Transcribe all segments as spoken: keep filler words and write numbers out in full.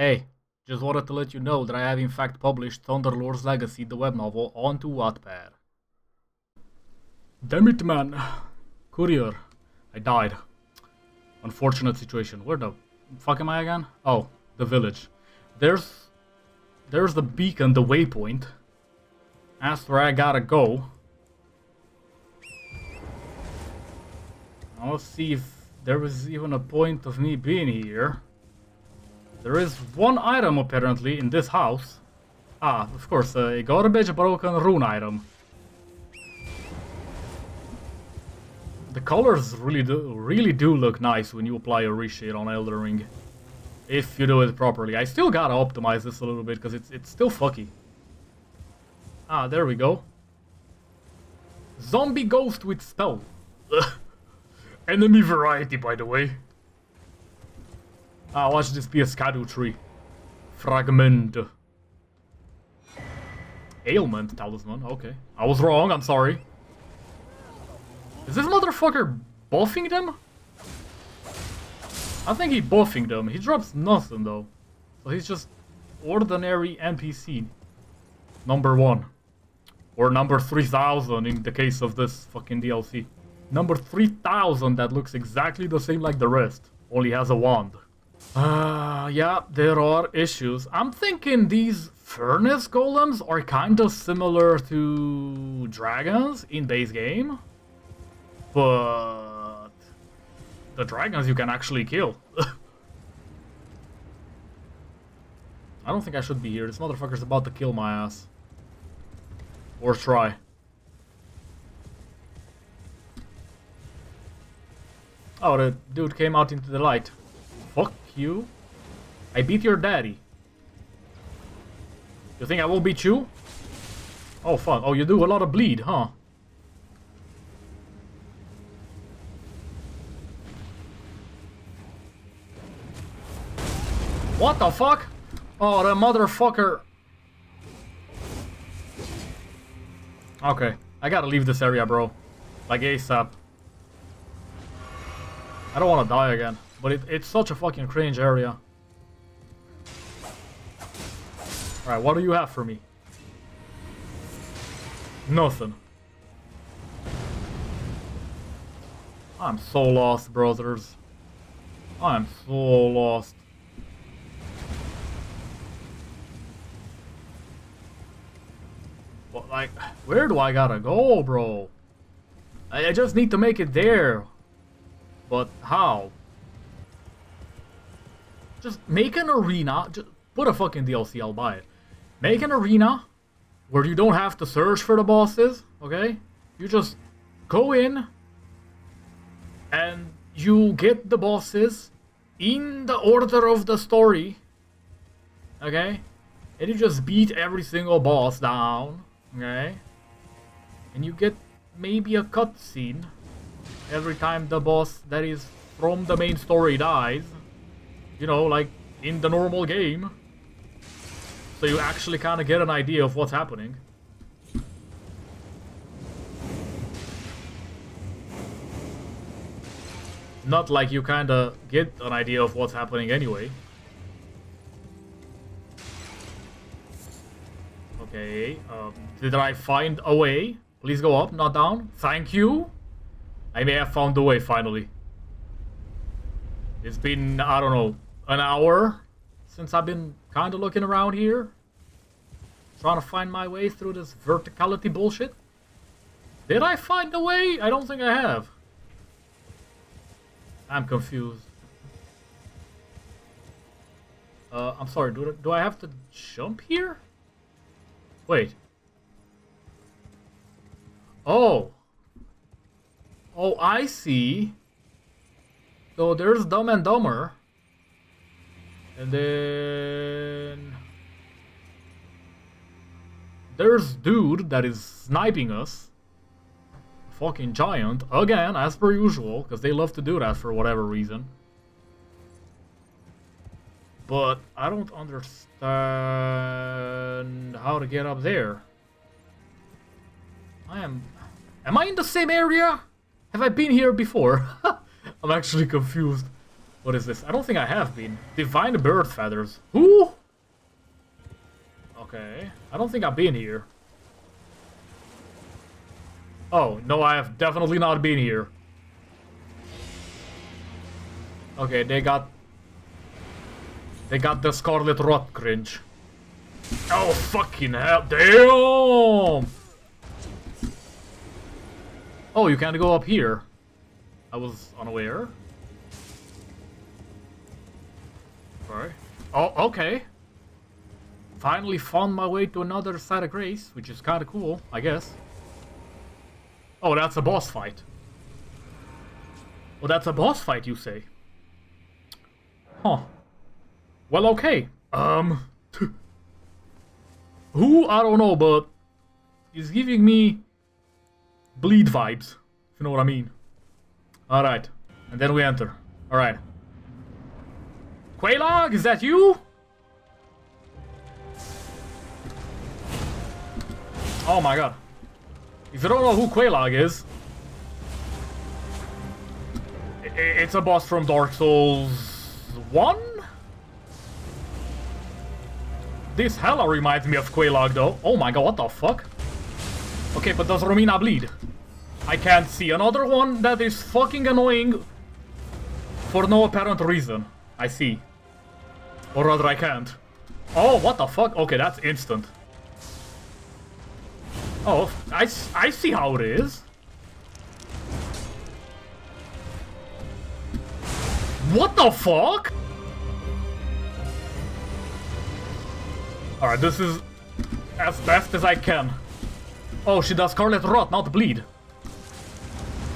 Hey, just wanted to let you know that I have in fact published Thunderlord's Legacy, the web novel, onto Wattpad. Damn it, man. Courier. I died. Unfortunate situation. Where the fuck am I again? Oh, the village. There's... There's the beacon, the waypoint. That's where I gotta go. Now let's see if there was even a point of me being here. There is one item apparently in this house. Ah, of course, a garbage broken rune item. The colors really do, really do look nice when you apply a reshade on Elden Ring. If you do it properly. I still gotta optimize this a little bit because it's, it's still fucky. Ah, there we go. Zombie ghost with spell. Enemy variety, by the way. Ah, watch this be a scadu tree. Fragment. Ailment talisman, okay. I was wrong, I'm sorry. Is this motherfucker buffing them? I think he buffing them. He drops nothing though. So he's just ordinary N P C. Number one. Or number three thousand in the case of this fucking D L C. Number three thousand that looks exactly the same like the rest. Only has a wand. Uh, yeah, there are issues. I'm thinking these furnace golems are kind of similar to dragons in base game. But the dragons you can actually kill. I don't think I should be here. This motherfucker's about to kill my ass. Or try. Oh, the dude came out into the light. Fuck you. I beat your daddy. You think I will beat you? Oh, fuck. Oh, you do a lot of bleed, huh? What the fuck? Oh, the motherfucker. Okay. I gotta leave this area, bro. Like ASAP. I don't want to die again. But it, it's such a fucking cringe area. Alright, what do you have for me? Nothing. I'm so lost, brothers. I'm so lost. But like, where do I gotta go, bro? I, I just need to make it there. But how? Just make an arena, just put a fucking D L C, I'll buy it. Make an arena where you don't have to search for the bosses, okay? You just go in and you get the bosses in the order of the story, okay? And you just beat every single boss down, okay? And you get maybe a cutscene every time the boss that is from the main story dies. You know, like in the normal game. So you actually kind of get an idea of what's happening. Not like you kind of get an idea of what's happening anyway. Okay, um, did I find a way? Please go up, not down. Thank you. I may have found a way finally. It's been, I don't know, an hour since I've been kind of looking around here. Trying to find my way through this verticality bullshit. Did I find a way? I don't think I have. I'm confused. Uh, I'm sorry, do, do I have to jump here? Wait. Oh. Oh, I see. So there's Dumb and Dumber. And then... there's dude that is sniping us. Fucking giant. Again, as per usual. Because they love to do that for whatever reason. But I don't understand how to get up there. I am... Am I in the same area? Have I been here before? I'm actually confused. What is this? I don't think I have been. Divine bird feathers. Who? Okay. I don't think I've been here. Oh, no, I have definitely not been here. Okay, they got... They got the Scarlet Rot cringe. Oh, fucking hell. Damn! Oh, you can't go up here. I was unaware. Sorry. Oh, okay. Finally found my way to another side of grace, which is kind of cool, I guess. Oh, that's a boss fight. Well, that's a boss fight, you say? Huh. Well, okay. Um... Who? I don't know, but... He's giving me... Bleed vibes, if you know what I mean. Alright. And then we enter. Alright. Quelaag, is that you? Oh my god. If you don't know who Quelaag is... It's a boss from Dark Souls one? This hella reminds me of Quelaag though. Oh my god, what the fuck? Okay, but does Romina bleed? I can't see. Another one that is fucking annoying for no apparent reason. I see. Or rather, I can't. Oh, what the fuck? Okay, that's instant. Oh, I, I see how it is. What the fuck? Alright, this is as best as I can. Oh, she does Scarlet Rot, not bleed.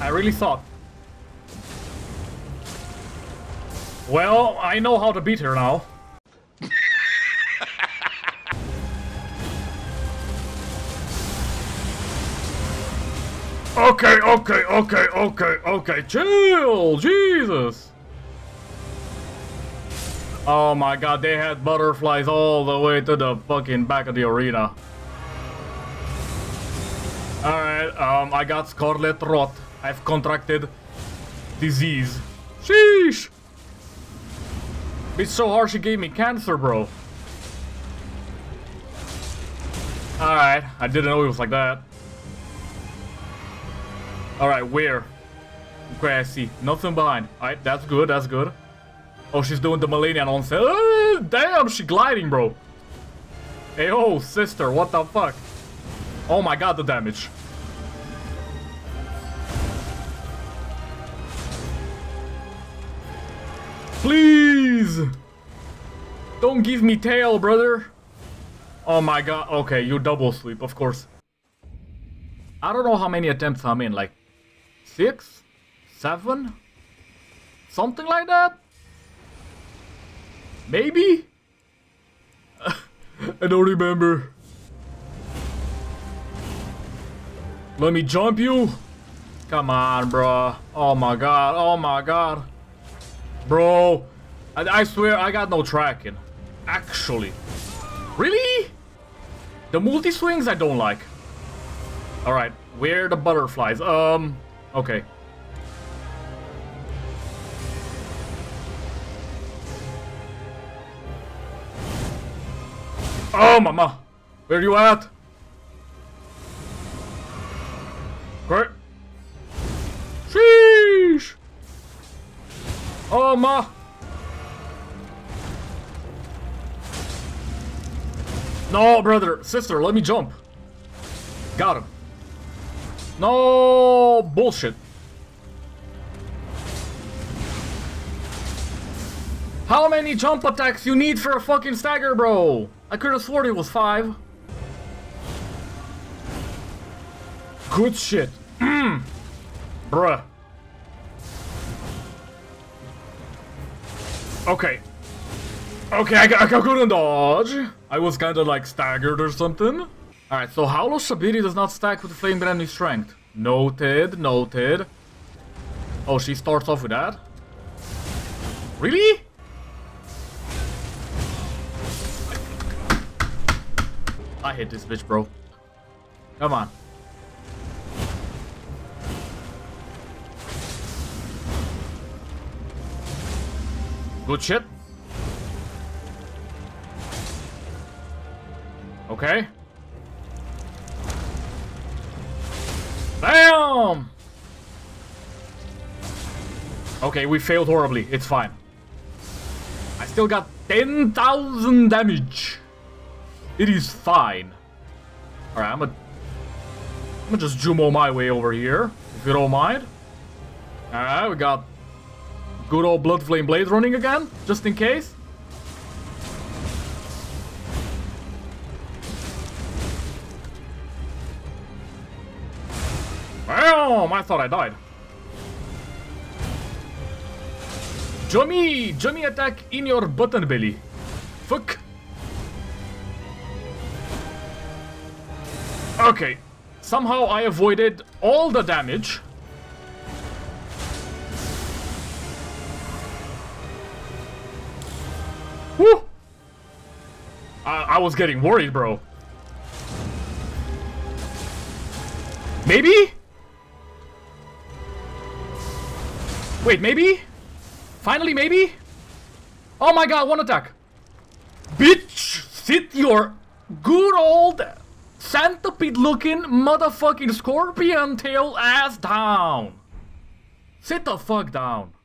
I really thought. Well, I know how to beat her now. Okay, okay, okay, okay, okay. Chill, Jesus. Oh my god, they had butterflies all the way to the fucking back of the arena. Alright, um, I got Scarlet Rot. I've contracted disease. Sheesh! It's so hard she gave me cancer, bro. Alright, I didn't know it was like that. Alright, where? Okay, I see. Nothing behind. Alright, that's good, that's good. Oh, she's doing the Millennium Onset. Uh, damn, she gliding, bro. Hey, oh, sister, what the fuck? Oh my god, the damage. Please! Don't give me tail, brother. Oh my god. Okay, you double sweep, of course. I don't know how many attempts I'm in. Like, six? Seven? Something like that? Maybe? I don't remember. Let me jump you. Come on, bro. Oh my god. Oh my god. Bro. I, I swear I got no tracking. Actually. Really? The multi-swings I don't like. Alright. Where are the butterflies? Um. Okay. Oh, mama. Where you at? Great. Sheesh! Oh ma! No, brother, sister, let me jump. Got him. No bullshit. How many jump attacks you need for a fucking stagger, bro? I could have sworn it was five. Good shit. Mm. Bruh. Okay. Okay, I, I couldn't dodge. I was kind of like staggered or something. Alright, so Halo Sabiri does not stack with Flame Brand New Strength. Noted, noted. Oh, she starts off with that? Really? I hate this bitch, bro. Come on. Good shit. Okay. Damn! Okay, we failed horribly. It's fine. I still got ten thousand damage. It is fine. Alright, I'm gonna... I'm gonna just jumo my way over here, if you don't mind. Alright, we got... good old Bloodflame Blade running again, just in case. Bam! I thought I died. Jummy! Jummy attack in your button belly. Fuck! Okay. Somehow I avoided all the damage. Woo! I, I was getting worried, bro. Maybe? Wait, maybe? Finally, maybe? Oh my god, one attack. Bitch, sit your good old centipede-looking motherfucking scorpion tail ass down. Sit the fuck down.